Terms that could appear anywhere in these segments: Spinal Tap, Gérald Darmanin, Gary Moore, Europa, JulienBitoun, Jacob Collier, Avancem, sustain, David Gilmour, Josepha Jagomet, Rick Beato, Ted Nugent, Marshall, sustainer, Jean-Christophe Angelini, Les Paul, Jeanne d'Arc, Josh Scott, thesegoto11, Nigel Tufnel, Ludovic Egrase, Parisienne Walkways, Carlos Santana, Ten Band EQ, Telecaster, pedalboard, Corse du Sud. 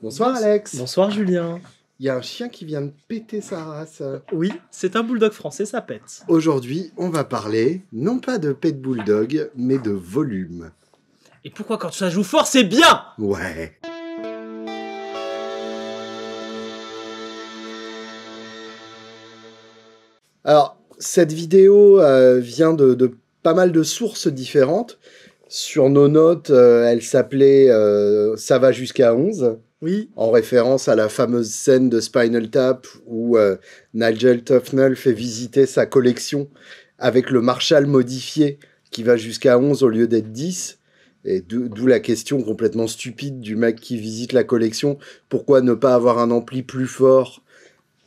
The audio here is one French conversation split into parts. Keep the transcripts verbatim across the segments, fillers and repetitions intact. Bonsoir Alex. Bonsoir Julien. Il y a un chien qui vient de péter sa race. Oui, c'est un bulldog français, ça pète. Aujourd'hui, on va parler, non pas de pet bulldog, mais de volume. Et pourquoi quand ça joue fort, c'est bien? Ouais. Alors, cette vidéo euh, vient de, de pas mal de sources différentes. Sur nos notes, euh, elle s'appelait euh, « Ça va jusqu'à onze ». Oui. En référence à la fameuse scène de Spinal Tap où euh, Nigel Tufnel fait visiter sa collection avec le Marshall modifié qui va jusqu'à onze au lieu d'être dix. Et d'où la question complètement stupide du mec qui visite la collection. Pourquoi ne pas avoir un ampli plus fort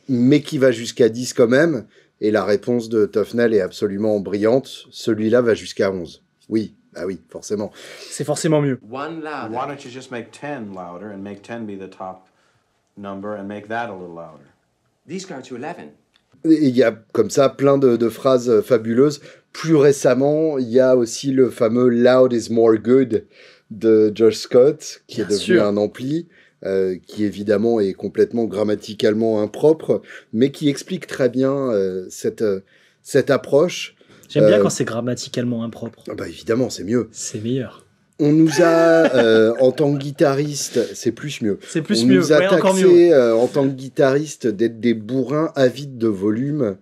mais qui va jusqu'à dix quand même? Et la réponse de Tufnel est absolument brillante. Celui-là va jusqu'à onze. Oui. Ah oui, forcément. C'est forcément mieux. One louder. Why don't you just make ten louder and make ten be the top number and make that a little louder. These go to eleven. Il y a comme ça plein de, de phrases fabuleuses. Plus récemment, il y a aussi le fameux Loud is more good de Josh Scott, qui Bien est devenu sûr. un ampli, euh, qui évidemment est complètement grammaticalement impropre, mais qui explique très bien euh, cette, euh, cette approche. J'aime bien euh, quand c'est grammaticalement impropre. Bah évidemment, c'est mieux. C'est meilleur. On nous a, euh, en tant que guitariste, c'est plus mieux. C'est plus mieux. On nous a ouais, taxé, euh, en tant que guitariste, d'être des bourrins avides de volume,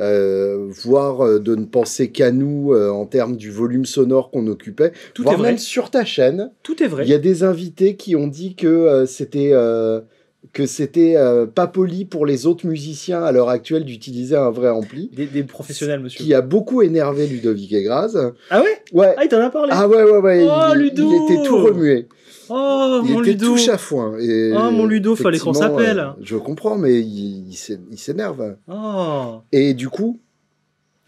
euh, voire de ne penser qu'à nous euh, en termes du volume sonore qu'on occupait. Tout voire est vrai. Même sur ta chaîne. Tout est vrai. Il y a des invités qui ont dit que euh, c'était... Euh, que c'était euh, pas poli pour les autres musiciens à l'heure actuelle d'utiliser un vrai ampli. Des, des professionnels, monsieur. Qui a beaucoup énervé Ludovic Egrase. Ah ouais? Ouais. Ah, il t'en a parlé? Ah ouais, ouais, ouais. Oh, il, Ludo! Il était tout remué. Oh, il mon était Ludo! Il était tout chafouin. Et oh, mon Ludo, fallait qu'on s'appelle. Euh, je comprends, mais il, il s'énerve. Oh. Et du coup,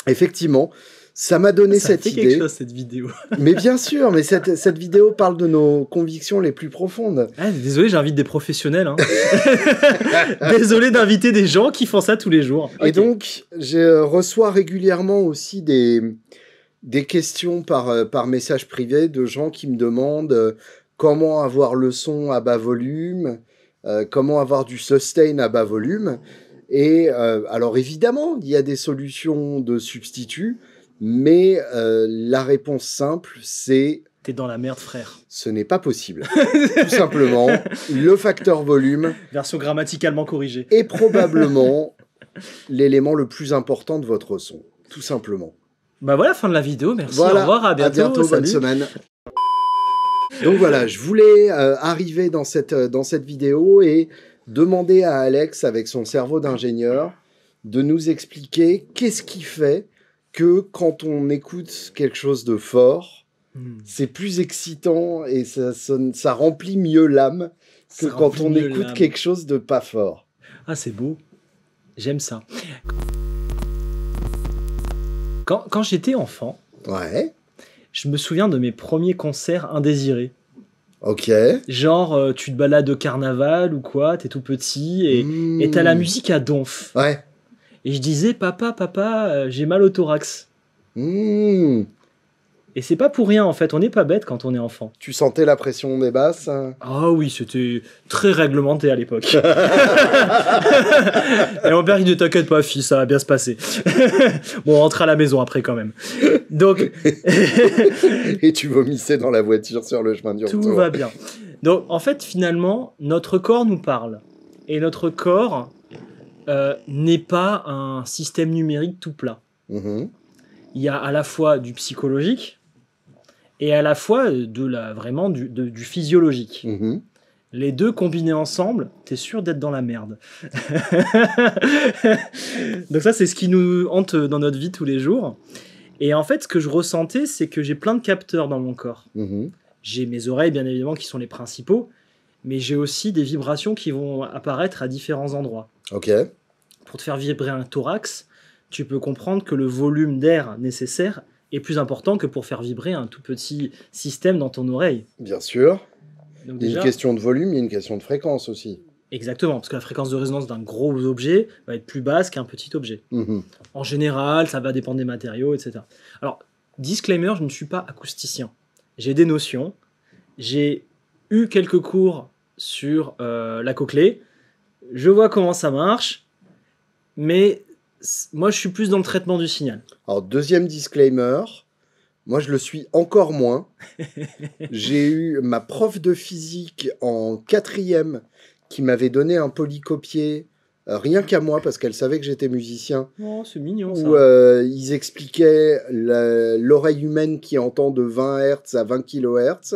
effectivement... Ça m'a donné ça cette fait idée. Quelque chose, cette vidéo. Mais bien sûr, mais cette, cette vidéo parle de nos convictions les plus profondes. Ah, désolé, j'invite des professionnels. Hein. Désolé d'inviter des gens qui font ça tous les jours. Et okay. donc, je reçois régulièrement aussi des, des questions par, par message privé de gens qui me demandent comment avoir le son à bas volume, euh, comment avoir du sustain à bas volume. Et euh, alors évidemment, il y a des solutions de substituts. Mais euh, la réponse simple, c'est... T'es dans la merde, frère. Ce n'est pas possible. Tout simplement, le facteur volume... Version grammaticalement corrigée. ...est probablement l'élément le plus important de votre son. Tout simplement. Bah voilà, fin de la vidéo. Merci, voilà. Au revoir, à bientôt. À bientôt, salut. Bonne semaine. Donc voilà, je voulais euh, arriver dans cette, euh, dans cette vidéo et demander à Alex, avec son cerveau d'ingénieur, de nous expliquer qu'est-ce qu'il fait que quand on écoute quelque chose de fort, mmh. c'est plus excitant et ça, sonne, ça remplit mieux l'âme que ça quand on écoute quelque chose de pas fort. Ah, c'est beau. J'aime ça. Quand, quand j'étais enfant, ouais. je me souviens de mes premiers concerts indésirés. Ok. Genre, euh, tu te balades au carnaval ou quoi, t'es tout petit et mmh. t'as la musique à donf. Ouais. Et je disais, papa, papa, euh, j'ai mal au thorax. Mmh. Et c'est pas pour rien, en fait. On n'est pas bête quand on est enfant. Tu sentais la pression des basses? Ah oui, c'était très réglementé à l'époque. Et mon père, il dit, t'inquiète pas, fils, ça va bien se passer. Bon, on rentre à la maison après, quand même. Donc... Et tu vomissais dans la voiture sur le chemin du retour. Tout va bien. Donc, en fait, finalement, notre corps nous parle. Et notre corps... euh, n'est pas un système numérique tout plat. Mmh. Il y a à la fois du psychologique et à la fois de la, vraiment du, de, du physiologique. Mmh. Les deux combinés ensemble, t'es sûr d'être dans la merde. Donc ça, c'est ce qui nous hante dans notre vie tous les jours. Et en fait, ce que je ressentais, c'est que j'ai plein de capteurs dans mon corps. Mmh. J'ai mes oreilles, bien évidemment, qui sont les principaux, mais j'ai aussi des vibrations qui vont apparaître à différents endroits. Ok. Pour te faire vibrer un thorax, tu peux comprendre que le volume d'air nécessaire est plus important que pour faire vibrer un tout petit système dans ton oreille. Bien sûr. Donc il y a déjà une question de volume, il y a une question de fréquence aussi. Exactement, parce que la fréquence de résonance d'un gros objet va être plus basse qu'un petit objet. Mmh. En général, ça va dépendre des matériaux, et cetera. Alors, disclaimer, je ne suis pas acousticien. J'ai des notions, j'ai eu quelques cours sur euh, la cochlée, je vois comment ça marche, mais moi je suis plus dans le traitement du signal. Alors, deuxième disclaimer... Moi, je le suis encore moins. J'ai eu ma prof de physique en quatrième qui m'avait donné un polycopier, euh, rien qu'à moi, parce qu'elle savait que j'étais musicien. Oh, c'est mignon, ça. Où euh, ils expliquaient l'oreille humaine qui entend de vingt hertz à vingt kilohertz,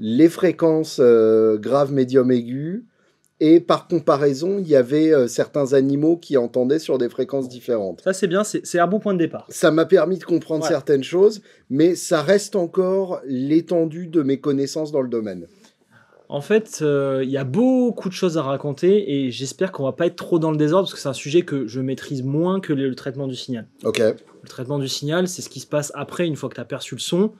les fréquences euh, graves, médium, aiguës, et par comparaison, il y avait euh, certains animaux qui entendaient sur des fréquences différentes. Ça, c'est bien, c'est un bon point de départ. Ça m'a permis de comprendre voilà. certaines choses, mais ça reste encore l'étendue de mes connaissances dans le domaine. En fait, il euh, y a beaucoup de choses à raconter, et j'espère qu'on ne va pas être trop dans le désordre, parce que c'est un sujet que je maîtrise moins que le, le traitement du signal. Ok. Le traitement du signal, c'est ce qui se passe après, une fois que tu as perçu le son.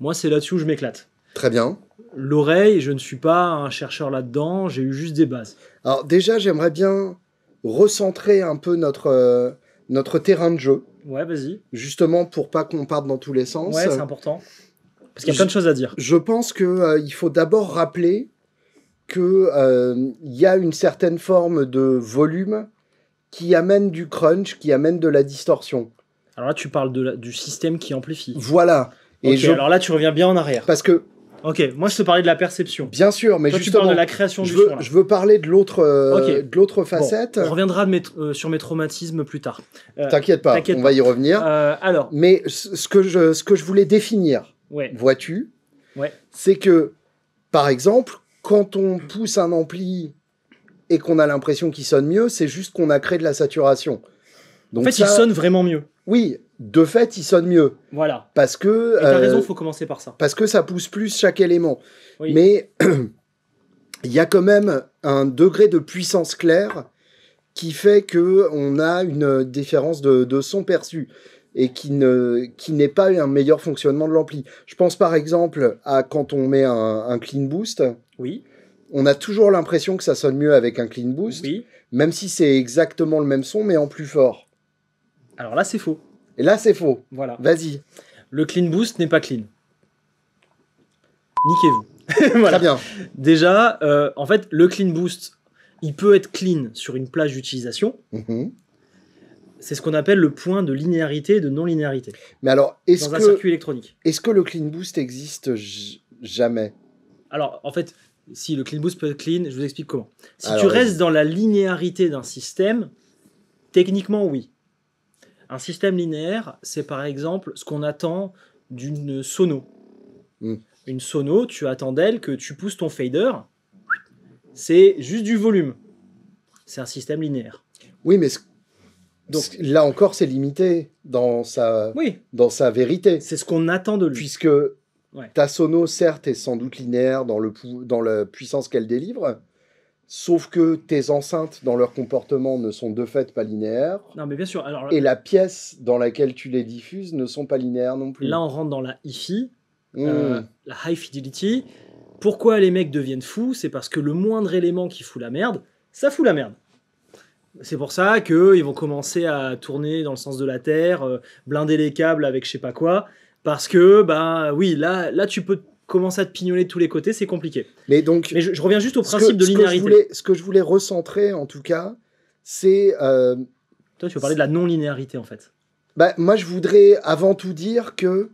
Moi, c'est là-dessus où je m'éclate. Très bien. L'oreille, je ne suis pas un chercheur là-dedans, j'ai eu juste des bases. Alors déjà, j'aimerais bien recentrer un peu notre, euh, notre terrain de jeu. Ouais, vas-y. Justement, pour pas qu'on parte dans tous les sens. Ouais, c'est important. Parce qu'il y a je, plein de choses à dire. Je pense qu'il euh, faut d'abord rappeler qu'il euh, y a une certaine forme de volume qui amène du crunch, qui amène de la distorsion. Alors là, tu parles de la, du système qui amplifie. Voilà. Et okay, je... alors là, tu reviens bien en arrière. Parce que... Ok, moi je te parlais de la perception. Bien sûr, mais toi, justement... tu parles de la création du je veux, son. Là. Je veux parler de l'autre euh, okay. de l'autre facette. Bon, on reviendra de mes, euh, sur mes traumatismes plus tard. Euh, T'inquiète pas, on pas. va y revenir. Euh, alors... Mais ce que je, ce que je voulais définir, ouais. vois-tu, ouais. c'est que, par exemple, quand on pousse un ampli et qu'on a l'impression qu'il sonne mieux, c'est juste qu'on a créé de la saturation. Donc, en fait, ça... il sonne vraiment mieux. Oui, de fait, il sonne mieux. Voilà. Parce que... Et t'as euh, raison, il faut commencer par ça. Parce que ça pousse plus chaque élément. Oui. Mais il y a quand même un degré de puissance claire qui fait qu'on a une différence de, de son perçu et qui ne, qui n'est pas un meilleur fonctionnement de l'ampli. Je pense par exemple à quand on met un, un clean boost. Oui. On a toujours l'impression que ça sonne mieux avec un clean boost. Oui. Même si c'est exactement le même son, mais en plus fort. Alors là, c'est faux. Et là, c'est faux. Voilà. Vas-y. Le clean boost n'est pas clean. Niquez-vous. Voilà. Très bien. Déjà, euh, en fait, le clean boost, il peut être clean sur une plage d'utilisation. Mm-hmm. C'est ce qu'on appelle le point de linéarité et de non-linéarité. Mais alors, est-ce que... Dans un circuit électronique. Est-ce que le clean boost existe jamais? Alors, en fait, si le clean boost peut être clean, je vous explique comment. Si alors, tu restes oui. dans la linéarité d'un système, techniquement, oui. Un système linéaire, c'est par exemple ce qu'on attend d'une sono. Mmh. Une sono, tu attends d'elle que tu pousses ton fader. C'est juste du volume. C'est un système linéaire. Oui, mais donc, là encore, c'est limité dans sa, oui. dans sa vérité. C'est ce qu'on attend de lui. Puisque ouais. ta sono, certes, est sans doute linéaire dans, le pu... dans la puissance qu'elle délivre. Sauf que tes enceintes, dans leur comportement, ne sont de fait pas linéaires. Non, mais bien sûr. Alors, et la pièce dans laquelle tu les diffuses ne sont pas linéaires non plus. Là, on rentre dans la hi-fi, mmh. euh, la high fidelity. Pourquoi les mecs deviennent fous? C'est parce que le moindre élément qui fout la merde, ça fout la merde. C'est pour ça qu'ils vont commencer à tourner dans le sens de la Terre, euh, blinder les câbles avec je sais pas quoi, parce que, bah oui, là, là tu peux... Commencer à te pignoler de tous les côtés, c'est compliqué. Mais donc, mais je, je reviens juste au principe que, de linéarité. Ce que, voulais, ce que je voulais recentrer, en tout cas, c'est... Euh, Toi, tu veux parler de la non-linéarité, en fait. Bah, moi, je voudrais avant tout dire que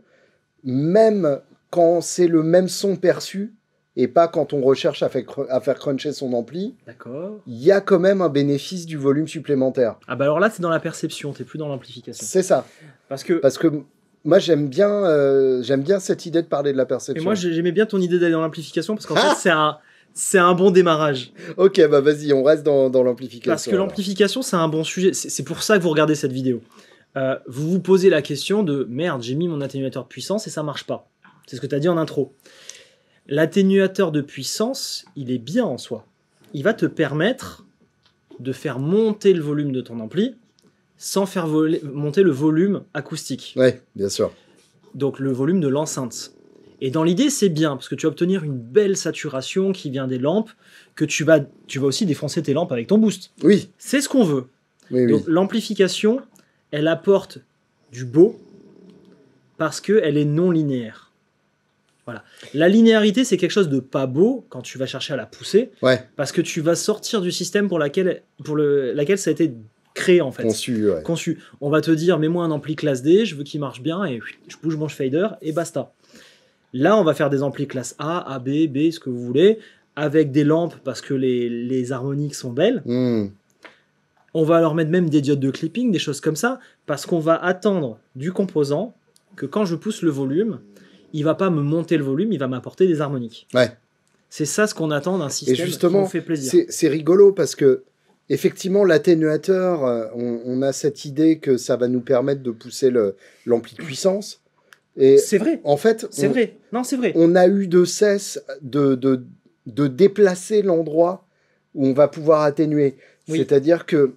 même quand c'est le même son perçu, et pas quand on recherche à faire, cr- à faire cruncher son ampli, il y a quand même un bénéfice du volume supplémentaire. Ah bah alors là, c'est dans la perception, t'es plus dans l'amplification. C'est ça. Parce que... Parce que moi, j'aime bien, euh, j'aime bien cette idée de parler de la perception. Et moi, j'aimais bien ton idée d'aller dans l'amplification, parce qu'en ah fait, c'est un... C'est un bon démarrage. Ok, bah vas-y, on reste dans, dans l'amplification. Parce que alors. l'amplification, c'est un bon sujet. C'est, c'est pour ça que vous regardez cette vidéo. Euh, vous vous posez la question de « Merde, j'ai mis mon atténuateur de puissance et ça marche pas. » C'est ce que tu as dit en intro. L'atténuateur de puissance, il est bien en soi. Il va te permettre de faire monter le volume de ton ampli sans faire voler, monter le volume acoustique. Oui, bien sûr. Donc le volume de l'enceinte. Et dans l'idée, c'est bien, parce que tu vas obtenir une belle saturation qui vient des lampes, que tu vas, tu vas aussi défoncer tes lampes avec ton boost. Oui. C'est ce qu'on veut. Oui, Donc, oui. l'amplification, elle apporte du beau, parce qu'elle est non linéaire. Voilà. La linéarité, c'est quelque chose de pas beau, quand tu vas chercher à la pousser, ouais. parce que tu vas sortir du système pour, laquelle, pour le, laquelle ça a été créé, en fait. Conçu, ouais. Conçu. On va te dire, mets-moi un ampli classe D, je veux qu'il marche bien, et je bouge mon fader, et basta. Là, on va faire des amplis classe A, A, B, B, ce que vous voulez, avec des lampes parce que les, les harmoniques sont belles. Mmh. On va leur mettre même des diodes de clipping, des choses comme ça, parce qu'on va attendre du composant que quand je pousse le volume, il ne va pas me monter le volume, il va m'apporter des harmoniques. Ouais. C'est ça ce qu'on attend d'un système. Et justement, qui nous fait plaisir. C'est, c'est rigolo parce que, effectivement, l'atténuateur, on, on a cette idée que ça va nous permettre de pousser le, l'ampli de puissance. Et c'est vrai. En fait, c'est on, vrai. Non, c'est vrai. On a eu de cesse de, de, de déplacer l'endroit où on va pouvoir atténuer. Oui. C'est-à-dire que,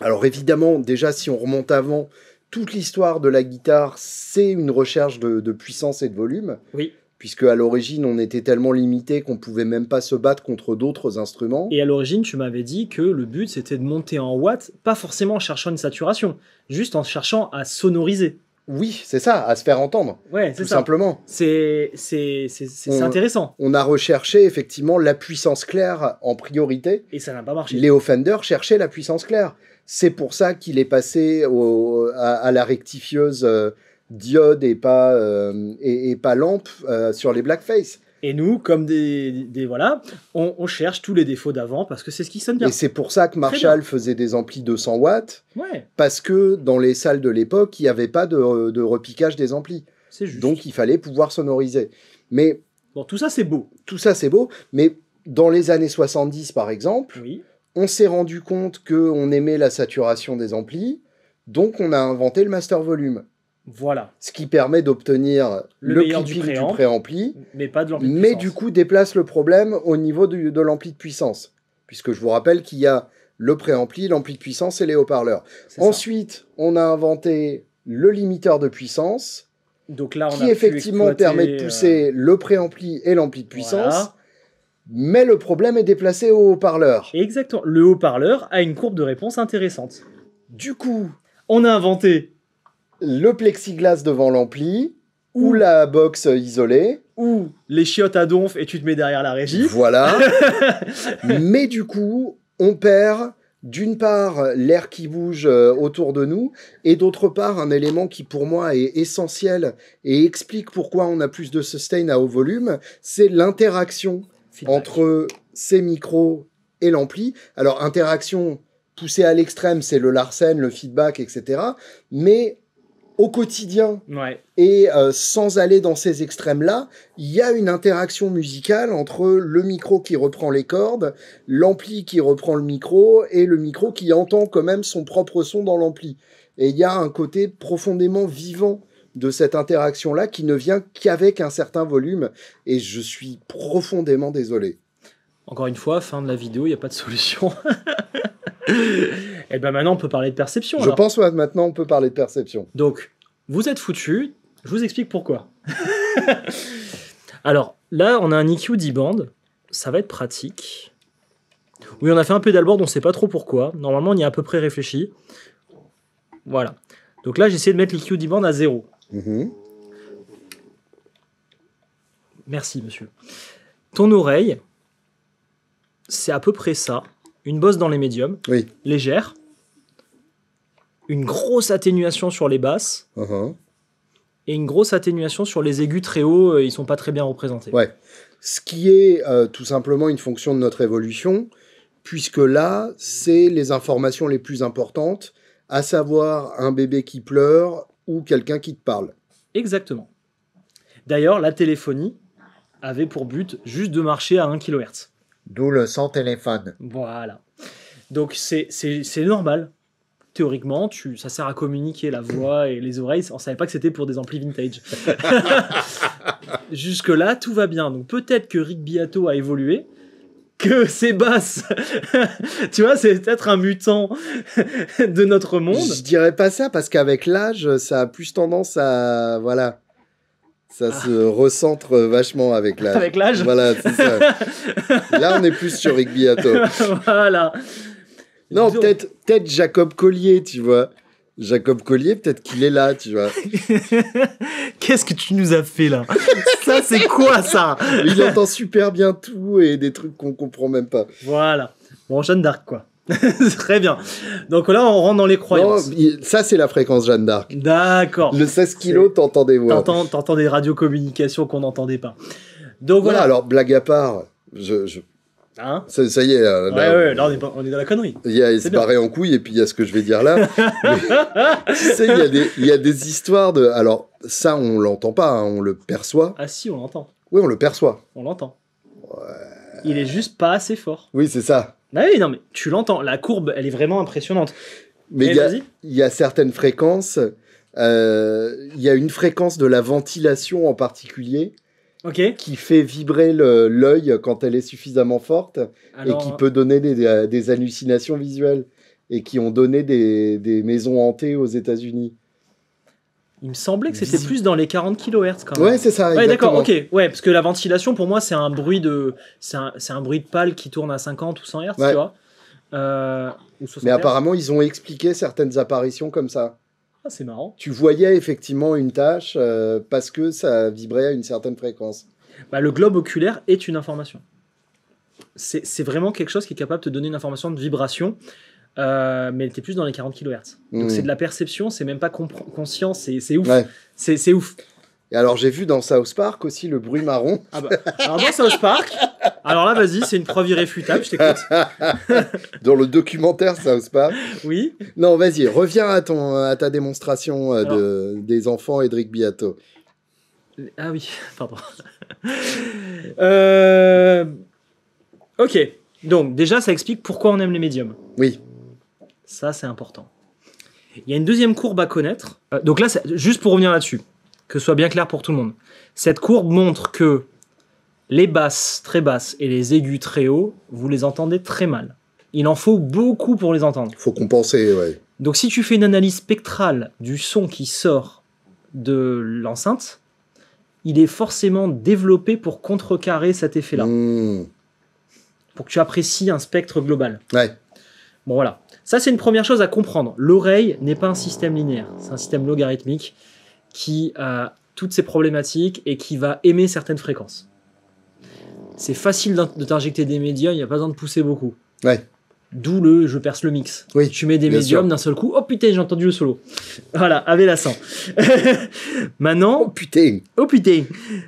alors évidemment, déjà, si on remonte avant, toute l'histoire de la guitare, c'est une recherche de, de puissance et de volume. Oui. Puisque à l'origine, on était tellement limité qu'on pouvait même pas se battre contre d'autres instruments. Et à l'origine, tu m'avais dit que le but, c'était de monter en watts, pas forcément en cherchant une saturation, juste en cherchant à sonoriser. Oui, c'est ça, à se faire entendre, ouais, c'est tout ça. Simplement. C'est, c'est, c'est, c'est, on, c'est intéressant. On a recherché, effectivement, la puissance claire en priorité. Et ça n'a pas marché. Les offenders cherchaient la puissance claire. C'est pour ça qu'il est passé au, à, à la rectifieuse euh, diode et pas, euh, et, et pas lampe euh, sur les blackface. Et nous, comme des... des voilà, on, on cherche tous les défauts d'avant parce que c'est ce qui sonne bien. Et c'est pour ça que Marshall faisait des amplis de cent watts. Ouais. Parce que dans les salles de l'époque, il n'y avait pas de, de repiquage des amplis. C'est juste. Donc, il fallait pouvoir sonoriser. Mais... Bon, tout ça, c'est beau. Tout ça, c'est beau. Mais dans les années soixante-dix, par exemple, oui. on s'est rendu compte qu'on aimait la saturation des amplis. Donc, on a inventé le master volume. Voilà. Ce qui permet d'obtenir le, le clipping du, pré-amp, du préampli, mais pas de l'ampli de puissance. Mais du coup, déplace le problème au niveau du, de l'ampli de puissance. Puisque je vous rappelle qu'il y a le préampli, l'ampli de puissance et les haut-parleurs. C'est Ensuite, ça. on a inventé le limiteur de puissance, donc là, on qui a effectivement exploiter, permet de pousser euh... le préampli et l'ampli de puissance, voilà. mais le problème est déplacé au haut-parleur. Exactement. Le haut-parleur a une courbe de réponse intéressante. Du coup, on a inventé... le plexiglas devant l'ampli, ou, ou la box isolée, ou les chiottes à donf et tu te mets derrière la régie. Voilà. Mais du coup, on perd d'une part l'air qui bouge autour de nous, et d'autre part un élément qui pour moi est essentiel et explique pourquoi on a plus de sustain à haut volume, c'est l'interaction Feedback. entre ces micros et l'ampli. Alors interaction poussée à l'extrême, c'est le Larsen, le feedback, et cetera. Mais au quotidien, ouais. et euh, sans aller dans ces extrêmes-là, il y a une interaction musicale entre le micro qui reprend les cordes, l'ampli qui reprend le micro, et le micro qui entend quand même son propre son dans l'ampli. Et il y a un côté profondément vivant de cette interaction-là qui ne vient qu'avec un certain volume, et je suis profondément désolé. Encore une fois, fin de la vidéo, il n'y a pas de solution. Et bien maintenant, on peut parler de perception. Je alors. pense que ouais, maintenant, on peut parler de perception. Donc, vous êtes foutus. Je vous explique pourquoi. Alors, là, on a un E Q dix bandes. Ça va être pratique. Oui, on a fait un pédalboard, on ne sait pas trop pourquoi. Normalement, on y a à peu près réfléchi. Voilà. Donc là, j'ai essayé de mettre l'E Q dix bandes à zéro. Mm-hmm. Merci, monsieur. Ton oreille, c'est à peu près ça. Une bosse dans les médiums, oui. légère, une grosse atténuation sur les basses, uh-huh. et une grosse atténuation sur les aigus très hauts, ils sont pas très bien représentés. Ouais. Ce qui est euh, tout simplement une fonction de notre évolution, puisque là, c'est les informations les plus importantes, à savoir un bébé qui pleure ou quelqu'un qui te parle. Exactement. D'ailleurs, la téléphonie avait pour but juste de marcher à un kilohertz. D'où le sans téléphone. Voilà. Donc, c'est, c'est, c'est normal. Théoriquement, tu, ça sert à communiquer la voix et les oreilles. On ne savait pas que c'était pour des amplis vintage. Jusque-là, tout va bien. Donc, peut-être que Rick Beato a évolué, que c'est basse. Tu vois, c'est peut-être un mutant de notre monde. Je dirais pas ça, parce qu'avec l'âge, ça a plus tendance à... Voilà. Ça ah. se recentre vachement avec l'âge. Avec l'âge. Voilà, c'est ça. Là, on est plus sur Rick Beato. Voilà. Non, Donc... peut-être, peut-être Jacob Collier, tu vois. Jacob Collier, peut-être qu'il est là, tu vois. Qu'est-ce que tu nous as fait, là? Ça, c'est quoi, ça? Il entend super bien tout et des trucs qu'on comprend même pas. Voilà. Bon, Jeanne d'Arc, quoi. Très bien. Donc là, on rentre dans les croyances. Non, ça, c'est la fréquence Jeanne d'Arc. D'accord. Le seize kilos, t'entends des voix. T'entends, t'entends des radiocommunications qu'on n'entendait pas. Donc voilà. Voilà, alors, blague à part, je... je... Hein ça, ça y est, là, ouais, là, ouais, là on, est pas, on est dans la connerie. Il, y a, il se barrait en couille et puis il y a ce que je vais dire là. Mais, tu sais, il y a des, il y a des histoires de... Alors, ça, on l'entend pas, hein, on le perçoit. Ah si, on l'entend. Oui, on le perçoit. On l'entend. Ouais. Il est juste pas assez fort. Oui, c'est ça. Ah oui, non, mais tu l'entends. La courbe, elle est vraiment impressionnante. Mais il y, y a certaines fréquences. Il euh, y a une fréquence de la ventilation en particulier. Okay. Qui fait vibrer le, l'œil quand elle est suffisamment forte. Alors, et qui peut donner des, des, des hallucinations visuelles et qui ont donné des, des maisons hantées aux États-Unis. Il me semblait que c'était plus dans les quarante kilohertz quand même. Ouais, c'est ça. Ouais, d'accord, ok. Ouais, parce que la ventilation pour moi c'est un bruit de c'est un, c'est un bruit de pâle qui tourne à cinquante ou cent hertz, ouais. Tu vois. Euh, ou soixante Mais apparemment, ils ont expliqué certaines apparitions comme ça. Ah, c'est marrant. Tu voyais effectivement une tache euh, parce que ça vibrait à une certaine fréquence. Bah, le globe oculaire est une information. C'est, c'est vraiment quelque chose qui est capable de te donner une information de vibration, euh, mais elle était plus dans les quarante kilohertz. Donc mmh. c'est de la perception, c'est même pas compre- conscient, c'est, c'est ouf. Ouais. C'est, c'est ouf. Et alors j'ai vu dans South Park aussi le bruit marron. Ah bah, alors dans South Park, alors là vas-y, c'est une preuve irréfutable, je t'écoute. Dans le documentaire South Park. Oui. Non, vas-y, reviens à ton à ta démonstration euh, alors... de, des enfants et de Rick Beato. Ah oui, pardon. euh... Ok, donc déjà ça explique pourquoi on aime les médiums. Oui. Ça c'est important. Il y a une deuxième courbe à connaître. Euh, donc là, c'est... juste pour revenir là-dessus. Que ce soit bien clair pour tout le monde. Cette courbe montre que les basses très basses et les aigus très hauts, vous les entendez très mal. Il en faut beaucoup pour les entendre. Il faut compenser, ouais. Donc si tu fais une analyse spectrale du son qui sort de l'enceinte, il est forcément développé pour contrecarrer cet effet-là. Mmh. Pour que tu apprécies un spectre global. Ouais. Bon, voilà. Ça, c'est une première chose à comprendre. L'oreille n'est pas un système linéaire. C'est un système logarithmique qui a toutes ces problématiques et qui va aimer certaines fréquences. C'est facile de t'injecter des médiums, il n'y a pas besoin de pousser beaucoup. Ouais. D'où le « je perce le mix ». Oui, tu mets des médiums sûr. D'un seul coup, « oh putain, j'ai entendu le solo ». Voilà, avec la sang. Maintenant... Oh putain. Oh putain.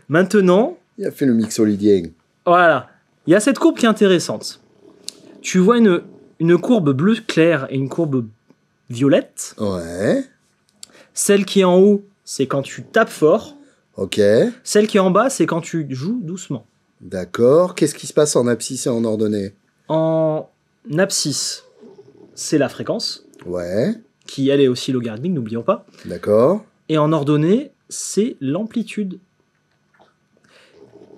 Maintenant... Il a fait le mix holidien. Voilà. Il y a cette courbe qui est intéressante. Tu vois une, une courbe bleue claire et une courbe violette. Ouais. Celle qui est en haut... C'est quand tu tapes fort. Ok. Celle qui est en bas, c'est quand tu joues doucement. D'accord. Qu'est-ce qui se passe en abscisse et en ordonnée? En abscisse, c'est la fréquence. Ouais. Qui, elle, est aussi logarithmique, n'oublions pas. D'accord. Et en ordonnée, c'est l'amplitude.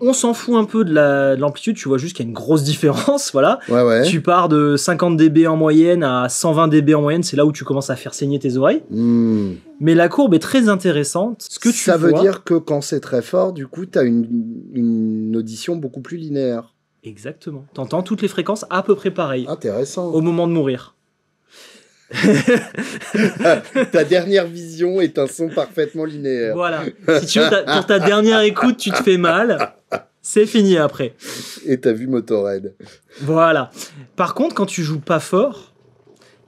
On s'en fout un peu de, la, de l'amplitude. Tu vois juste qu'il y a une grosse différence. Voilà. Ouais, ouais. Tu pars de cinquante décibels en moyenne à cent vingt décibels en moyenne. C'est là où tu commences à faire saigner tes oreilles. Mmh. Mais la courbe est très intéressante. Ce que tu Ça vois, veut dire que quand c'est très fort, du coup, tu as une, une audition beaucoup plus linéaire. Exactement. Tu entends toutes les fréquences à peu près pareilles. Intéressant. Au moment de mourir. Ta dernière vision est un son parfaitement linéaire. Voilà. Si tu veux, ta, pour ta dernière écoute, tu te fais mal. C'est fini après. Et t'as vu Motorhead. Voilà. Par contre, quand tu joues pas fort,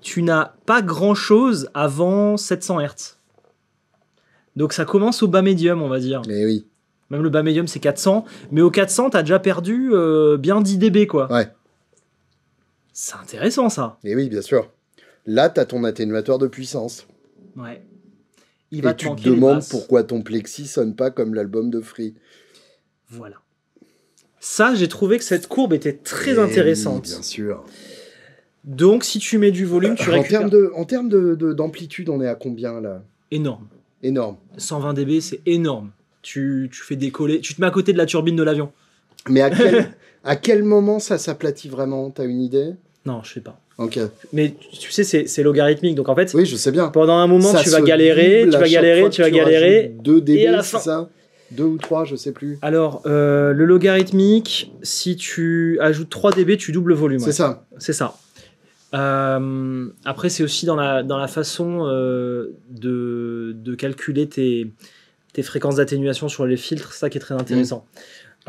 tu n'as pas grand chose avant sept cents hertz. Donc ça commence au bas médium, on va dire. Mais oui. Même le bas médium, c'est quatre cents. Mais au quatre cents, t'as déjà perdu euh, bien dix décibels, quoi. Ouais. C'est intéressant, ça. Et oui, bien sûr. Là, t'as ton atténuateur de puissance. Ouais. Il va Et te tu te demandes pourquoi ton plexi sonne pas comme l'album de Free. Voilà. Ça, j'ai trouvé que cette courbe était très Et intéressante. Oui, bien sûr. Donc, si tu mets du volume, tu récupères... En termes de, de, d'amplitude, on est à combien, là? Énorme. Énorme. cent vingt décibels, c'est énorme. Tu, tu fais décoller, tu te mets à côté de la turbine de l'avion. Mais à quel, à quel moment ça s'aplatit vraiment? T'as une idée? Non, je sais pas. Ok. Mais tu sais, c'est, c'est logarithmique, donc en fait. Oui, je sais bien. Pendant un moment, ça tu vas galérer, tu vas galérer, tu vas galérer. deux décibels, c'est ça? deux ou trois, je sais plus. Alors, euh, le logarithmique, si tu ajoutes trois décibels, tu doubles le volume. C'est ouais. ça. C'est ça. Euh, après, c'est aussi dans la, dans la façon euh, de, de calculer tes. tes fréquences d'atténuation sur les filtres, ça qui est très intéressant.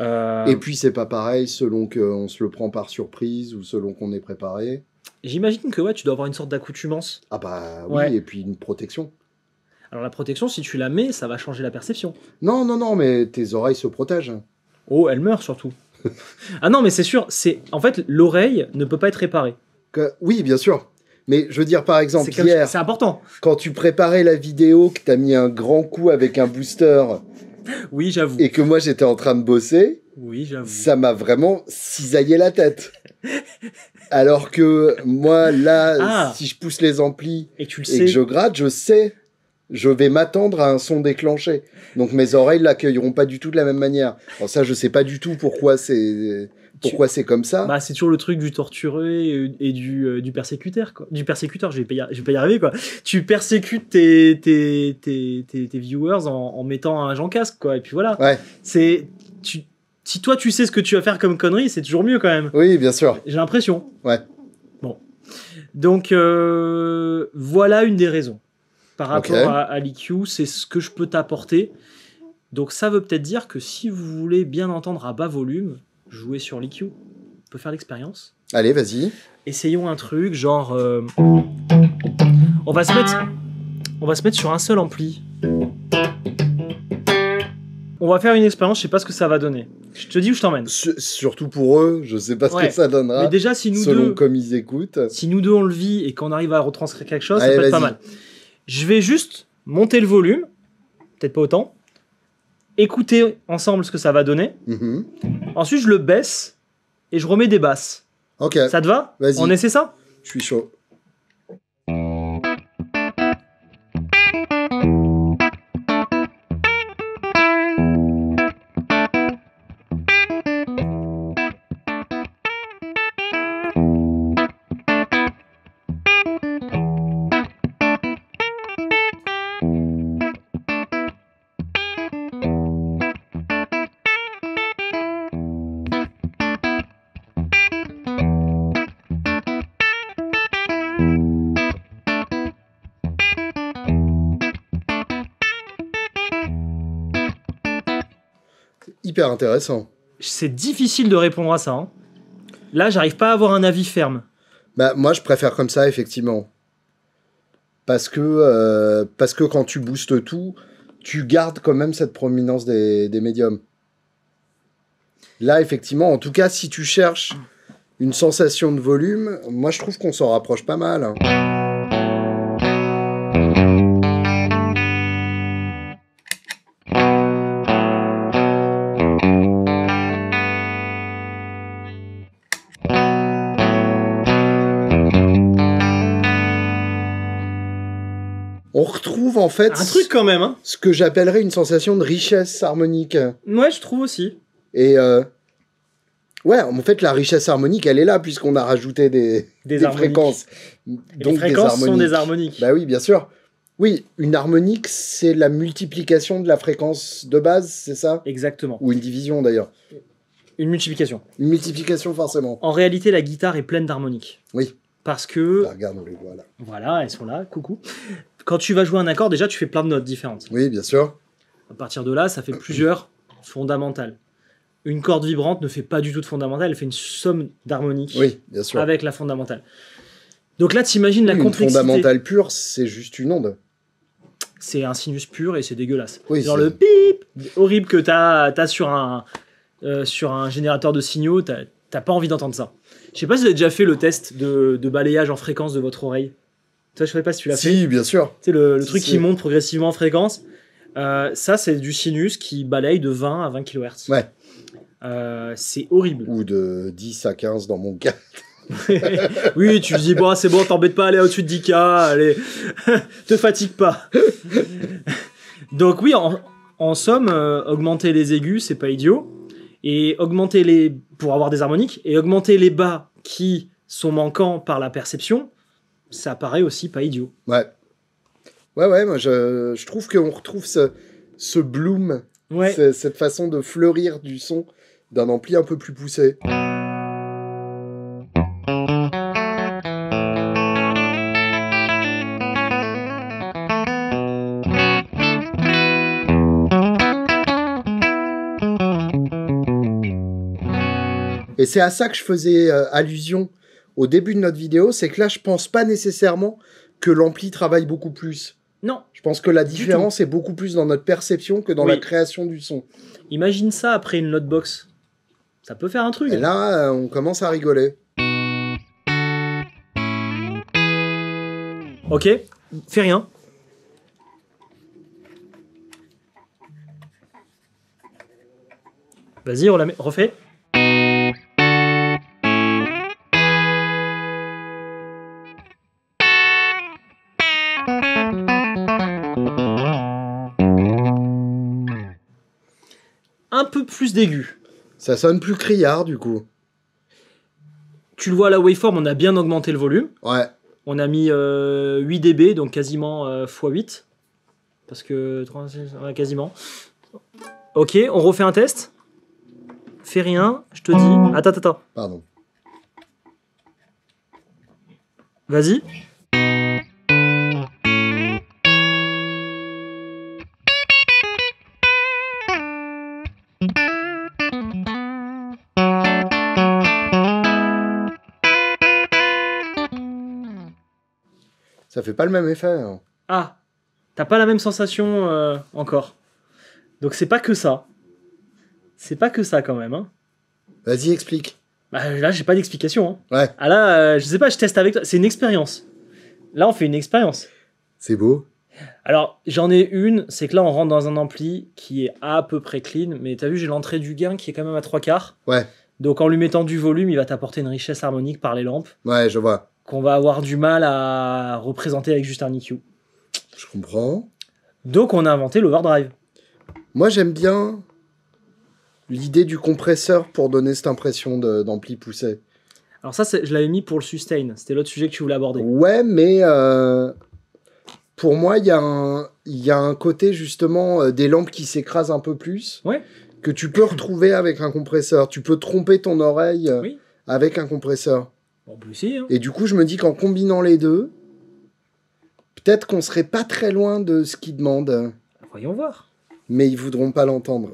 Mmh. Euh... Et puis, c'est pas pareil selon qu'on se le prend par surprise ou selon qu'on est préparé. J'imagine que ouais, tu dois avoir une sorte d'accoutumance. Ah bah oui, ouais. Et puis une protection. Alors la protection, si tu la mets, ça va changer la perception. Non, non, non, mais tes oreilles se protègent. Oh, elles meurent surtout. Ah non, mais c'est sûr, c'est... en fait, l'oreille ne peut pas être réparée. Que... Oui, bien sûr. Mais je veux dire, par exemple, c'est hier, c'est important. Quand tu préparais la vidéo, que t'as mis un grand coup avec un booster. Oui, j'avoue. Et que moi, j'étais en train de bosser. Oui, j'avoue. Ça m'a vraiment cisaillé la tête. Alors que moi, là, ah. si je pousse les amplis et, tu le et sais. que je gratte, je sais, je vais m'attendre à un son déclenché. Donc mes oreilles l'accueilleront pas du tout de la même manière. Alors ça, je sais pas du tout pourquoi c'est... Pourquoi tu... c'est comme ça? Bah, c'est toujours le truc du torturé et du, euh, du persécuteur, quoi. Du persécuteur, je vais pas y, je vais pas y arriver, quoi. Tu persécutes tes, tes, tes, tes, tes viewers en, en mettant un Jean-Casque, quoi. Et puis voilà. Ouais. C'est, tu, si toi, tu sais ce que tu vas faire comme connerie, c'est toujours mieux, quand même. Oui, bien sûr. J'ai l'impression. Ouais. Bon. Donc, euh, voilà une des raisons. Par rapport okay. à, à l'I Q, c'est ce que je peux t'apporter. Donc, ça veut peut-être dire que si vous voulez bien entendre à bas volume, jouer sur l'I Q. On peut faire l'expérience. Allez, vas-y. Essayons un truc, genre... Euh... On va se mettre... On va se mettre sur un seul ampli. On va faire une expérience, je sais pas ce que ça va donner. Je te dis où je t'emmène. S- surtout pour eux, je sais pas ouais. ce que ça donnera. Mais déjà, si nous selon deux... comme ils écoutent. Si nous deux, on le vit et qu'on arrive à retranscrire quelque chose, allez, ça peut être pas mal. Je vais juste monter le volume. Peut-être pas autant. Écoutez ensemble ce que ça va donner. Mm-hmm. Ensuite, je le baisse et je remets des basses. Ok. Ça te va? Vas-y. On essaie ça? Je suis chaud. Hyper intéressant. C'est difficile de répondre à ça. Hein. Là, j'arrive pas à avoir un avis ferme. Bah, moi, je préfère comme ça, effectivement. Parce que, euh, parce que quand tu boostes tout, tu gardes quand même cette prominence des, des médiums. Là, effectivement, en tout cas, si tu cherches une sensation de volume, moi, je trouve qu'on s'en rapproche pas mal. Hein. On retrouve en fait un truc quand même, hein. Ce que j'appellerais une sensation de richesse harmonique. Ouais, je trouve aussi. Et euh, ouais, en fait, la richesse harmonique, elle est là puisqu'on a rajouté des, des, des fréquences. Donc les fréquences des sont des harmoniques. Bah oui, bien sûr. Oui, une harmonique, c'est la multiplication de la fréquence de base, c'est ça? Exactement. Ou une division d'ailleurs. Une multiplication. Une multiplication forcément. En réalité, la guitare est pleine d'harmoniques. Oui. Parce que. Bah, regarde, on les voit là. Voilà, elles sont là. Coucou. Quand tu vas jouer un accord, déjà, tu fais plein de notes différentes. Oui, bien sûr. À partir de là, ça fait plusieurs fondamentales. Une corde vibrante ne fait pas du tout de fondamentale, elle fait une somme d'harmoniques oui, bien sûr. Avec la fondamentale. Donc là, t'imagines oui, la complexité. Une fondamentale pure, c'est juste une onde. c'est un sinus pur et c'est dégueulasse. Oui, genre le bip horrible que t'as as sur un euh, sur un générateur de signaux, t'as t'as pas envie d'entendre ça. Je sais pas si vous avez déjà fait le test de, de balayage en fréquence de votre oreille. Toi, je sais pas si tu l'as si, fait. Si, bien sûr. C'est le, le si, truc si. qui monte progressivement en fréquence. Euh, ça, c'est du sinus qui balaye de vingt à vingt kilohertz. Ouais. Euh, c'est horrible. Ou de dix à quinze dans mon cas. Oui, tu te dis, bon, c'est bon, t'embête pas, aller au-dessus de dix K, allez, te fatigue pas. Donc oui, en, en somme, euh, augmenter les aigus, c'est pas idiot. Et augmenter les... pour avoir des harmoniques, et augmenter les bas qui sont manquants par la perception, ça paraît aussi pas idiot. Ouais. Ouais, ouais, moi, je, je trouve qu'on retrouve ce, ce bloom, ouais. ce, cette façon de fleurir du son d'un ampli un peu plus poussé. Et c'est à ça que je faisais euh, allusion au début de notre vidéo, c'est que là, je pense pas nécessairement que l'ampli travaille beaucoup plus. Non. Je pense que la différence est beaucoup plus dans notre perception que dans oui. la création du son. Imagine ça après une notebox. Ça peut faire un truc. Et là, euh, on commence à rigoler. Ok, fais rien. Vas-y, on la met... refait. Peu plus d'aigu. Ça sonne plus criard du coup. Tu le vois à la waveform, on a bien augmenté le volume. Ouais. On a mis euh, huit décibels, donc quasiment euh, fois huit. Parce que... Ouais, quasiment. Ok, on refait un test. Fais rien, je te dis... Attends, attends. Pardon. Vas-y. Ça fait pas le même effet. Hein. Ah, t'as pas la même sensation euh, encore. Donc c'est pas que ça. C'est pas que ça quand même. Hein. Vas-y, explique. Bah, là, j'ai pas d'explication. Hein. Ouais. Ah là, euh, je sais pas, je teste avec toi. C'est une expérience. Là, on fait une expérience. C'est beau. Alors, j'en ai une, c'est que là, on rentre dans un ampli qui est à peu près clean. Mais t'as vu, j'ai l'entrée du gain qui est quand même à trois quarts. Ouais. Donc en lui mettant du volume, il va t'apporter une richesse harmonique par les lampes. Ouais, je vois. Qu'on va avoir du mal à représenter avec juste un E Q. Je comprends. Donc on a inventé l'overdrive. Moi j'aime bien l'idée du compresseur pour donner cette impression d'ampli poussé. Alors ça je l'avais mis pour le sustain, c'était l'autre sujet que tu voulais aborder. Ouais mais euh, pour moi il y, y a un côté justement des lampes qui s'écrasent un peu plus, ouais. que tu peux retrouver avec un compresseur. Tu peux tromper ton oreille oui. avec un compresseur. Bon, aussi, hein. Et du coup, je me dis qu'en combinant les deux, peut-être qu'on serait pas très loin de ce qu'ils demandent. Voyons voir. Mais ils voudront pas l'entendre.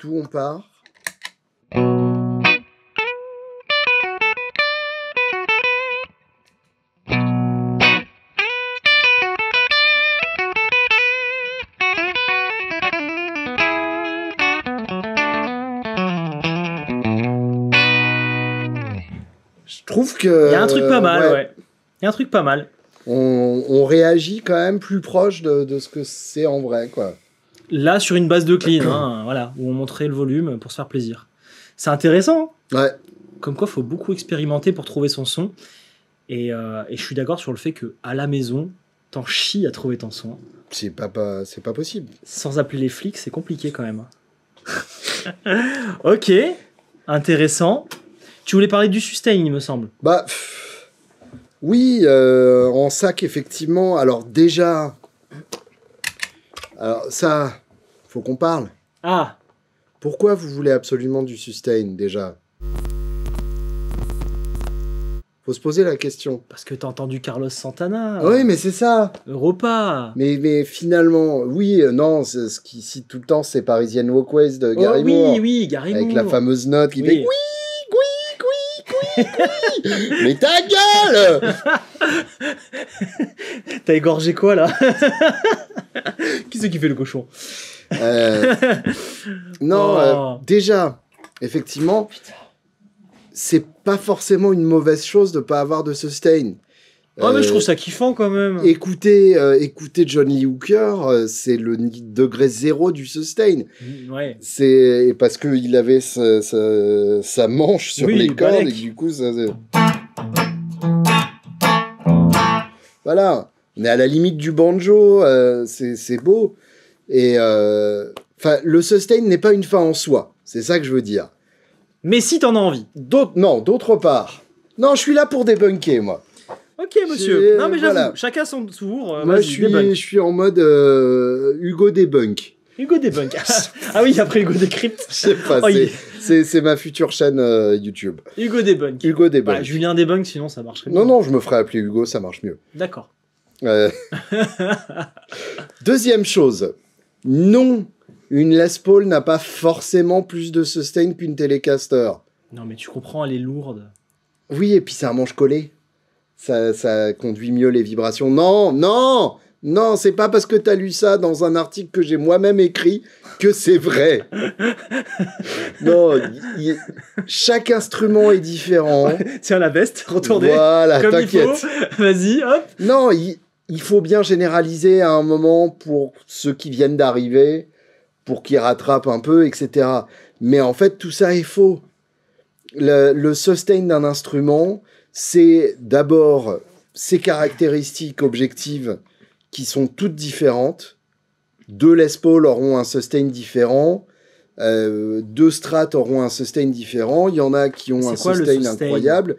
D'où on part. Je trouve que... Il y a un truc pas mal, ouais. ouais. Il y a un truc pas mal. On, on réagit quand même plus proche de, de ce que c'est en vrai, quoi. Là, sur une base de clean, hein, voilà, où on montrait le volume pour se faire plaisir. C'est intéressant. Ouais. Comme quoi, il faut beaucoup expérimenter pour trouver son son. Et, euh, et je suis d'accord sur le fait qu'à la maison, t'en chies à trouver ton son. C'est pas, pas, c'est pas possible. Sans appeler les flics, c'est compliqué quand même. Ok, intéressant. Tu voulais parler du sustain, il me semble. Bah, pff, oui, euh, en sac, effectivement. Alors déjà... Alors ça, faut qu'on parle. Ah. Pourquoi vous voulez absolument du sustain, déjà? Faut se poser la question. Parce que t'as entendu Carlos Santana. Oui, mais c'est ça. Europa. Mais, mais finalement, oui, euh, non, ce qui cite tout le temps, c'est Parisienne Walkways de Gary Moore. Oui, oui, Gary Moore. Avec la fameuse note qui fait... Oui, oui, oui, oui, oui. Mais ta gueule. T'as égorgé quoi, là? Qui c'est qui fait le cochon? euh, Non, oh. euh, déjà, effectivement, c'est pas forcément une mauvaise chose de pas avoir de sustain. Ah euh, mais je trouve ça kiffant quand même. Écoutez, euh, écoutez John Lee Hooker, euh, c'est le degré zéro du sustain. Ouais. C'est parce que il avait sa, sa, sa manche sur oui, les cordes balèque. Et du coup ça. Voilà, on est à la limite du banjo, euh, c'est beau. Et euh, le sustain n'est pas une fin en soi, c'est ça que je veux dire. Mais si t'en as envie. Non, d'autre part. Non, je suis là pour débunker, moi. Ok, monsieur. Non, mais j'avoue, voilà. Chacun son tour. Euh, moi, je suis, je suis en mode euh, Hugo débunk. Hugo débunk. Ah oui, après Hugo décrypte. Je sais pas, oh, c'est il... ma future chaîne euh, YouTube. Hugo débunk. Hugo débunk. Bah, Julien débunk, sinon ça marcherait mieux. Non, non, je me ferai appeler Hugo, ça marche mieux. D'accord. Euh... Deuxième chose. Non. Une Les Paul n'a pas forcément plus de sustain qu'une Telecaster. Non, mais tu comprends, elle est lourde. Oui, et puis c'est un manche-collé. Ça, ça conduit mieux les vibrations. Non, non, non, c'est pas parce que t'as lu ça dans un article que j'ai moi-même écrit que c'est vrai. Non, y, y, chaque instrument est différent. Tiens, la veste, retournez. Voilà, t'inquiète. Vas-y, hop. Non, y, il faut bien généraliser à un moment pour ceux qui viennent d'arriver... pour qu'ils rattrapent un peu, et cetera. Mais en fait, tout ça est faux. Le, le sustain d'un instrument, c'est d'abord ses caractéristiques objectives qui sont toutes différentes. Deux Les Paul auront un sustain différent. Euh, deux Strats auront un sustain différent. Il y en a qui ont un quoi, sustain, le sustain incroyable.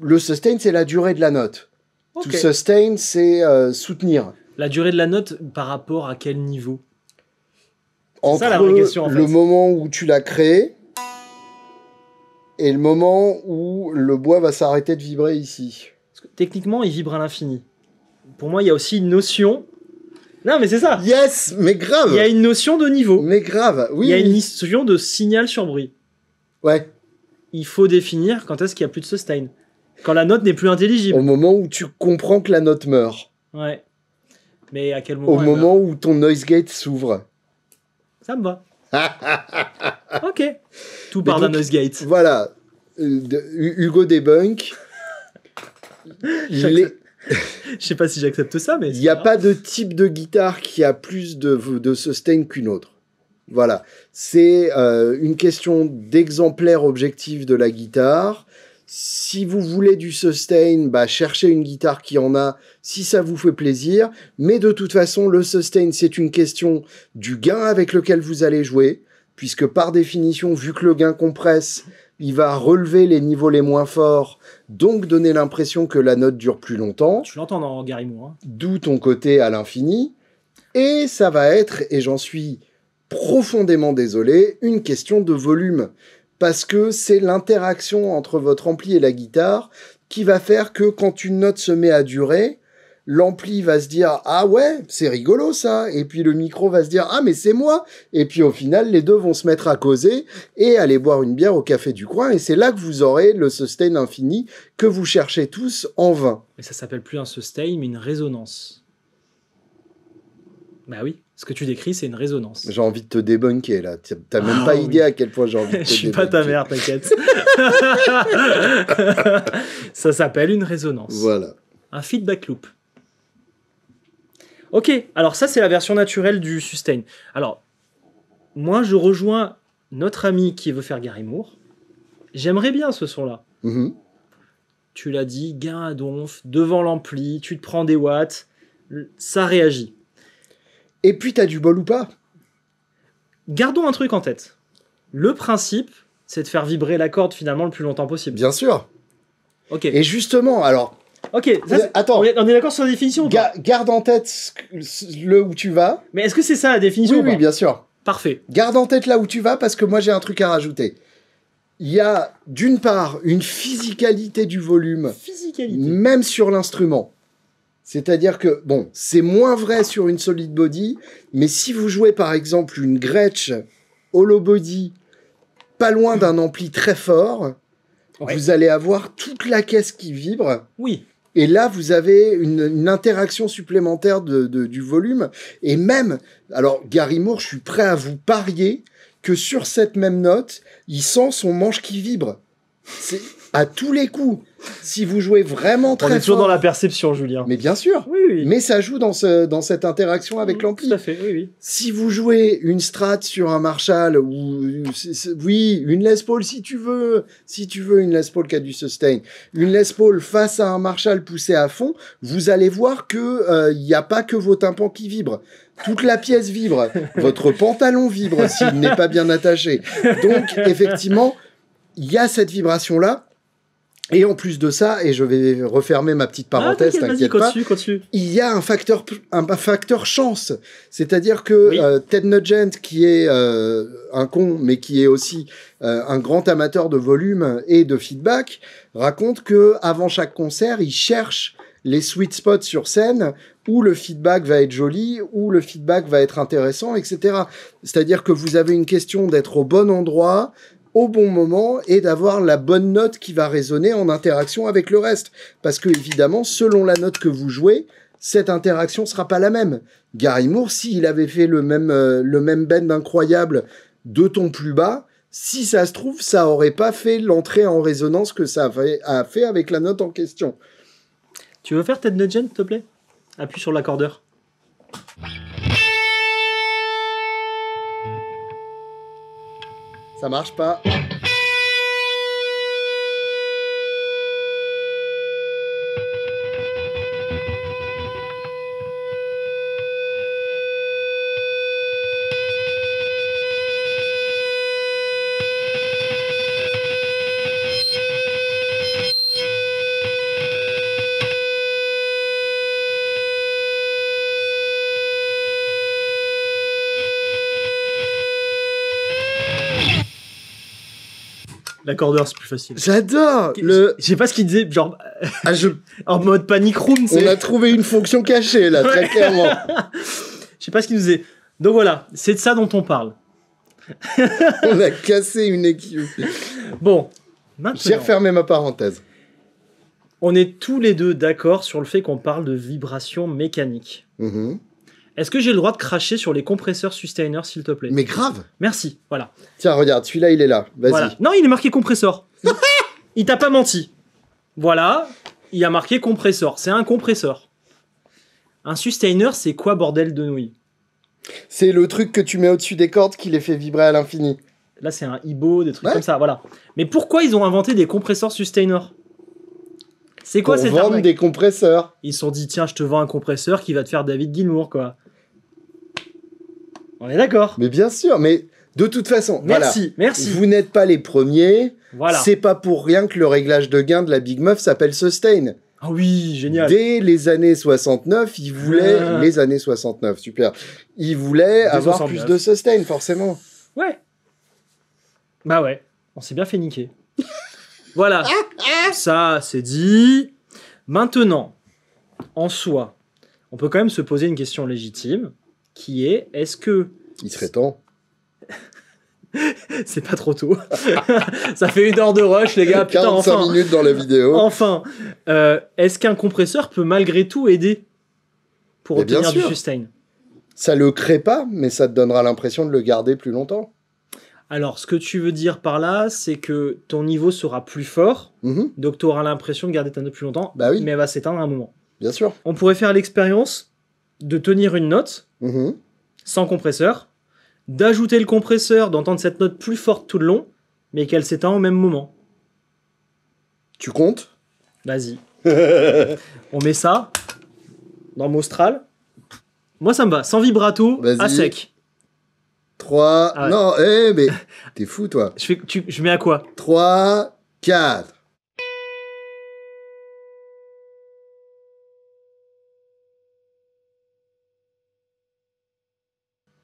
Le sustain, c'est la durée de la note. Okay. Tout sustain, c'est euh, soutenir. La durée de la note par rapport à quel niveau ? Entre ça, la vraie question, en fait. Le moment où tu l'as créé et le moment où le bois va s'arrêter de vibrer ici. Parce que, techniquement, il vibre à l'infini. Pour moi, il y a aussi une notion... Non, mais c'est ça. Yes, mais grave. Il y a une notion de niveau. Mais grave, oui. Il y a une notion de signal sur bruit. Ouais. Il faut définir quand est-ce qu'il n'y a plus de sustain. Quand la note n'est plus intelligible. Au moment où tu comprends que la note meurt. Ouais. Mais à quel moment? Au moment meurt? Où ton noise gate s'ouvre. Ça me va. Ok. Tout part d'un noise gate. Voilà. Euh, de, Hugo débunk. Je sais pas si j'accepte ça, mais... Il n'y a pas de type de guitare qui a plus de, de sustain qu'une autre. Voilà. C'est euh, une question d'exemplaire objectif de la guitare. Si vous voulez du sustain, bah, cherchez une guitare qui en a, si ça vous fait plaisir. Mais de toute façon, le sustain, c'est une question du gain avec lequel vous allez jouer, puisque par définition, vu que le gain compresse, il va relever les niveaux les moins forts, donc donner l'impression que la note dure plus longtemps. Je l'entends dans Gary Moore. Hein. D'où ton côté à l'infini. Et ça va être, et j'en suis profondément désolé, une question de volume. Parce que c'est l'interaction entre votre ampli et la guitare qui va faire que quand une note se met à durer, l'ampli va se dire « Ah ouais, c'est rigolo ça !» Et puis le micro va se dire « Ah mais c'est moi !» Et puis au final, les deux vont se mettre à causer et aller boire une bière au café du coin. Et c'est là que vous aurez le sustain infini que vous cherchez tous en vain. Mais ça s'appelle plus un sustain, mais une résonance. Bah oui. Ce que tu décris, c'est une résonance. J'ai envie de te débunker, là. T'as même oh, pas oui. idée à quel point j'ai envie de te débunker. Je suis pas ta mère, t'inquiète. Ça s'appelle une résonance. Voilà. Un feedback loop. Ok, alors ça, c'est la version naturelle du sustain. Alors, moi, je rejoins notre ami qui veut faire Gary Moore. J'aimerais bien ce son-là. Mm-hmm. Tu l'as dit, gain à donf, devant l'ampli, tu te prends des watts, ça réagit. Et puis, t'as du bol ou pas? Gardons un truc en tête. Le principe, c'est de faire vibrer la corde finalement le plus longtemps possible. Bien sûr. Ok. Et justement, alors, Ok, ça, attends. On est, on est d'accord sur la définition. Ga Garde en tête le où tu vas. Mais est-ce que c'est ça la définition? Oui, ou oui, bien sûr. Parfait. Garde en tête là où tu vas parce que moi j'ai un truc à rajouter. Il y a d'une part une physicalité du volume, physicalité. Même sur l'instrument. C'est-à-dire que, bon, c'est moins vrai sur une solid body, mais si vous jouez par exemple une Gretsch hollow body pas loin d'un ampli très fort, ouais. Vous allez avoir toute la caisse qui vibre. Oui. Et là, vous avez une, une interaction supplémentaire de, de, du volume. Et même, alors Gary Moore, je suis prêt à vous parier que sur cette même note, il sent son manche qui vibre. C'est à tous les coups. Si vous jouez vraiment très fort... On est toujours dans la perception, Julien. Mais bien sûr. Oui, oui. Mais ça joue dans, ce, dans cette interaction avec oui, l'ampli. Tout à fait, oui, oui. Si vous jouez une Strat sur un Marshall, ou... Oui, une Les Paul, si tu veux. Si tu veux, une Les Paul qui a du sustain. Une Les Paul face à un Marshall poussé à fond, vous allez voir qu'il n'y a pas que vos tympans qui vibrent. Toute la pièce vibre. Votre pantalon vibre s'il n'est pas bien attaché. Donc, effectivement... Il y a cette vibration-là, et en plus de ça, et je vais refermer ma petite parenthèse, ah, t'inquiète pas, continue, continue. Il y a un facteur, un facteur chance, c'est-à-dire que oui. euh, Ted Nugent, qui est euh, un con, mais qui est aussi euh, un grand amateur de volume et de feedback, raconte que avant chaque concert, il cherche les sweet spots sur scène où le feedback va être joli, où le feedback va être intéressant, et cetera. C'est-à-dire que vous avez une question d'être au bon endroit, au bon moment, et d'avoir la bonne note qui va résonner en interaction avec le reste. Parce que, évidemment, selon la note que vous jouez, cette interaction sera pas la même. Gary Moore, s'il avait fait le même, euh, le même bend incroyable deux tons plus bas, si ça se trouve, ça aurait pas fait l'entrée en résonance que ça a fait avec la note en question. Tu veux faire Ted Nugent, s'il te plaît? Appuie sur l'accordeur. Ça marche pas. L'accordeur, c'est plus facile. J'adore le... Je sais pas ce qu'il disait, genre... Ah, je... en mode panic room, c'est... On a trouvé une fonction cachée, là, très clairement. Je sais pas ce qu'il nous disait. Donc voilà, c'est de ça dont on parle. On a cassé une équipe. Bon, maintenant... J'ai refermé ma parenthèse. On est tous les deux d'accord sur le fait qu'on parle de vibrations mécaniques. Mmh. Est-ce que j'ai le droit de cracher sur les compresseurs sustainers, s'il te plaît? Mais grave. Merci, voilà. Tiens, regarde, celui-là, il est là. Vas-y. Voilà. Non, il est marqué compresseur. Il, il t'a pas menti. Voilà, il a marqué compresseur. C'est un compresseur. Un sustainer, c'est quoi, bordel de nouilles? C'est le truc que tu mets au-dessus des cordes qui les fait vibrer à l'infini. Là, c'est un hibo, des trucs ouais. comme ça, voilà. Mais pourquoi ils ont inventé des compresseurs sustainers? C'est quoi cette arnaque ? Pour vendre des compresseurs. Ils se sont dit, tiens, je te vends un compresseur qui va te faire David Gilmour, quoi. On est d'accord. Mais bien sûr, mais de toute façon, merci, voilà. merci. Vous n'êtes pas les premiers. Voilà. C'est pas pour rien que le réglage de gain de la Big Muff s'appelle sustain. Ah oui, génial. Dès les années soixante-neuf, ils voulaient ouais. les années soixante-neuf, super. Ils voulaient des avoir soixante-neuf. Plus de sustain, forcément. Ouais. Bah ouais, on s'est bien fait niquer. Voilà. Ça, c'est dit. Maintenant, en soi, on peut quand même se poser une question légitime. Qui est, est-ce que... Il serait temps. C'est pas trop tôt. Ça fait une heure de rush, les gars. Putain, quarante-cinq enfin, minutes dans la vidéo. Enfin, euh, est-ce qu'un compresseur peut malgré tout aider pour mais obtenir du sustain? Ça le crée pas, mais ça te donnera l'impression de le garder plus longtemps. Alors, ce que tu veux dire par là, c'est que ton niveau sera plus fort, mm-hmm. donc tu auras l'impression de garder ta note plus longtemps, bah oui. mais elle va s'éteindre à un moment. Bien sûr. On pourrait faire l'expérience de tenir une note mmh. sans compresseur, d'ajouter le compresseur, d'entendre cette note plus forte tout le long, mais qu'elle s'éteint au même moment. Tu comptes? Vas-y. On met ça dans Mostral. Moi, ça me va. Sans vibrato, à sec. trois... Ah ouais. Non, hey, mais t'es fou, toi. Je, fais... tu... Je mets à quoi? trois, quatre...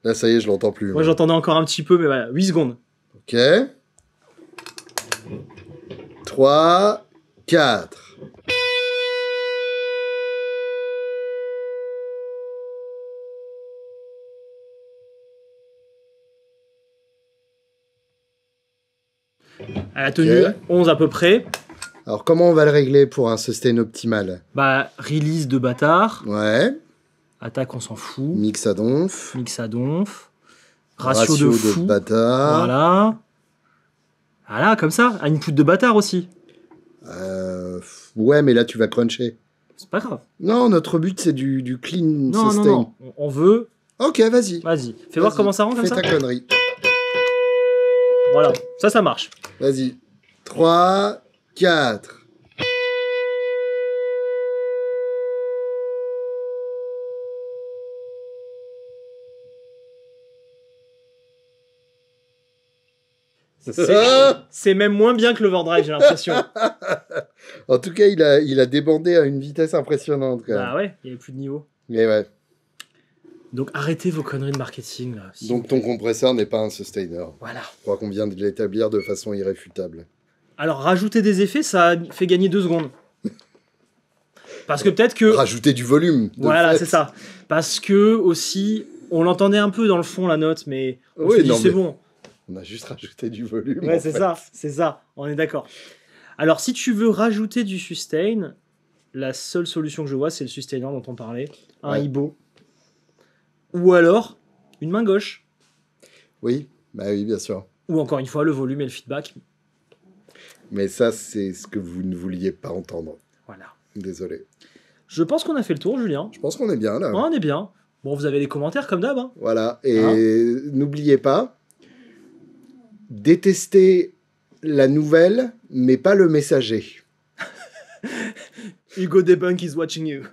Là, ça y est, je l'entends plus. Moi, ouais. J'entendais encore un petit peu, mais voilà, huit secondes. Ok. trois, quatre. À la tenue, okay. onze à peu près. Alors, comment on va le régler pour un sustain optimal? Bah, release de bâtard. Ouais. Attaque, on s'en fout. Mix à donf. Mix à donf. Ratio, Ratio de, fou. de bâtard. Voilà. Voilà, comme ça. Input de bâtard aussi. Euh, ouais, mais là, tu vas cruncher. C'est pas grave. Non, notre but, c'est du, du clean non, sustain. Non, non, non. On veut... Ok, vas-y. Vas-y. Fais vas voir comment ça rend comme Fais ça. Fais ta connerie. Voilà, ça, ça marche. Vas-y. trois, quatre. C'est même moins bien que l'overdrive, j'ai l'impression. En tout cas, il a, il a débandé à une vitesse impressionnante. Quand même. Ah ouais, il n'y avait plus de niveau. Mais ouais. Donc arrêtez vos conneries de marketing. Là, si Donc ton compresseur n'est pas un sustainer. Voilà. Je crois qu'on vient de l'établir de façon irréfutable. Alors rajouter des effets, ça fait gagner deux secondes. Parce que peut-être que... Rajouter du volume. Voilà, c'est ça. Parce que aussi, on l'entendait un peu dans le fond la note, mais on oui, se dit c'est mais... bon. On a juste rajouté du volume. Ouais, c'est ça, c'est ça, on est d'accord. Alors, si tu veux rajouter du sustain, la seule solution que je vois, c'est le sustainer dont on parlait, un ouais. I B O. Ou alors, une main gauche. Oui, bah oui, bien sûr. Ou encore une fois, le volume et le feedback. Mais ça, c'est ce que vous ne vouliez pas entendre. Voilà. Désolé. Je pense qu'on a fait le tour, Julien. Je pense qu'on est bien, là. Ouais, on est bien. Bon, vous avez les commentaires, comme d'hab. Hein. Voilà, et hein n'oubliez pas... Détester la nouvelle, mais pas le messager. Hugo Debunk is watching you.